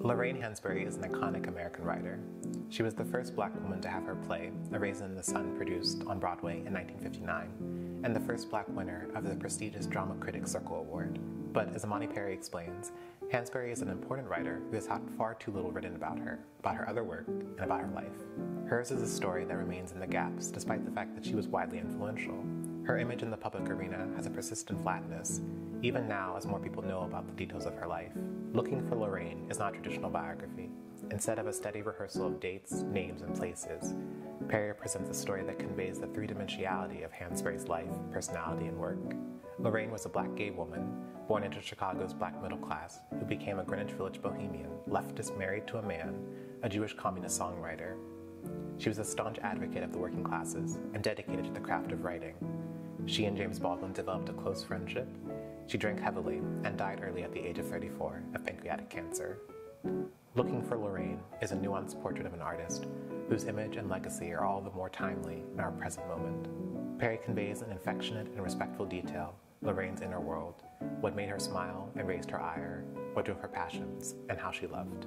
Lorraine Hansberry is an iconic American writer. She was the first Black woman to have her play, A Raisin in the Sun, produced on Broadway in 1959, and the first Black winner of the prestigious Drama Critics Circle Award. But as Imani Perry explains, Hansberry is an important writer who has had far too little written about her other work, and about her life. Hers is a story that remains in the gaps despite the fact that she was widely influential. Her image in the public arena has a persistent flatness, even now as more people know about the details of her life. Looking for Lorraine is not a traditional biography. Instead of a steady rehearsal of dates, names, and places, Perry presents a story that conveys the three-dimensionality of Hansberry's life, personality, and work. Lorraine was a Black gay woman, born into Chicago's Black middle class, who became a Greenwich Village bohemian, leftist married to a man, a Jewish communist songwriter. She was a staunch advocate of the working classes and dedicated to the craft of writing. She and James Baldwin developed a close friendship. She drank heavily and died early at the age of 34 of pancreatic cancer. Looking for Lorraine is a nuanced portrait of an artist whose image and legacy are all the more timely in our present moment. Perry conveys in affectionate and respectful detail Lorraine's inner world, what made her smile and raised her ire, what drove her passions, and how she loved.